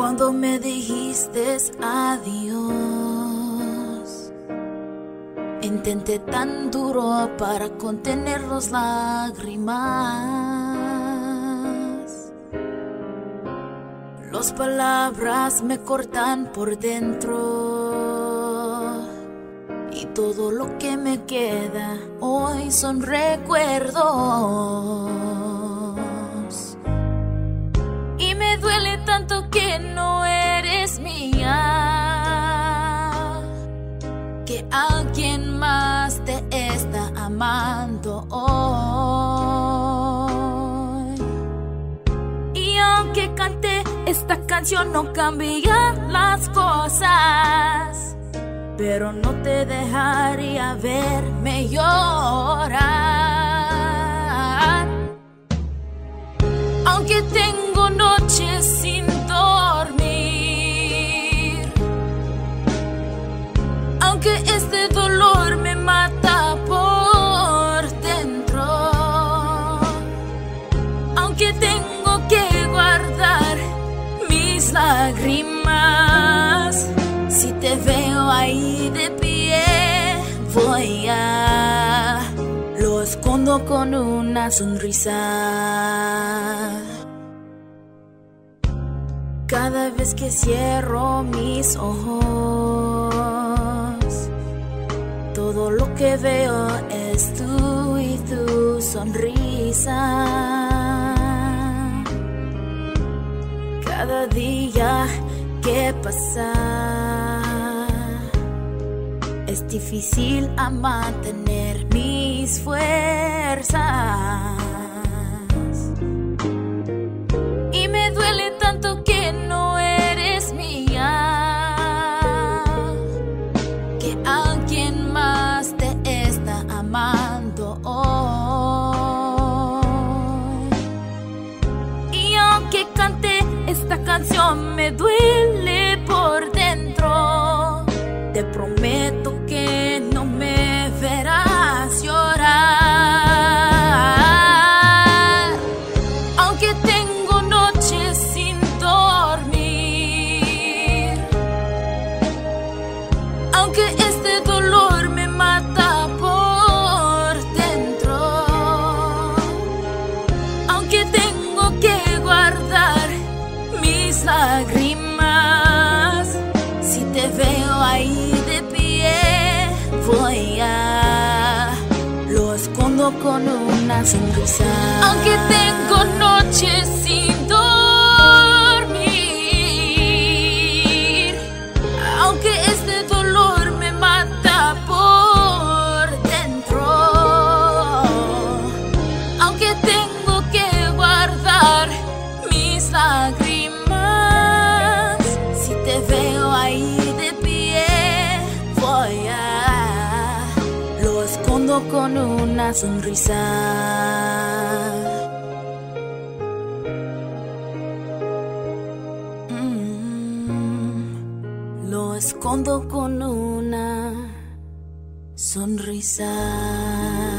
cuando me dijiste adiós. Intenté tan duro para contener las lágrimas. Las palabras me cortan por dentro y todo lo que me queda hoy son recuerdos. Duele tanto que no eres mía, que alguien más te está amando hoy. Y aunque cante esta canción no cambia las cosas, pero no te dejaría verme llorar. Aunque tengo noches sin dormir, aunque este dolor me mata por dentro, aunque tengo que guardar mis lágrimas, si te veo ahí de pie, voy a lo escondo con una sonrisa. Cada vez que cierro mis ojos, todo lo que veo es tú y tu sonrisa. Cada día que pasa, es difícil a mantener mis fuerzas. Y me duele tanto que no eres mía, que alguien más te está amando hoy. Y aunque cante esta canción me duele por dentro, te prometo que no me verás llorar. Aunque tengo lágrimas, si te veo ahí de pie, voy a lo escondo con una sonrisa. Aunque tengo noches sin dormir, aunque este dolor me mata por dentro, aunque tengo que guardar mis lágrimas, veo ahí de pie, voy a lo escondo con una sonrisa. Lo escondo con una sonrisa.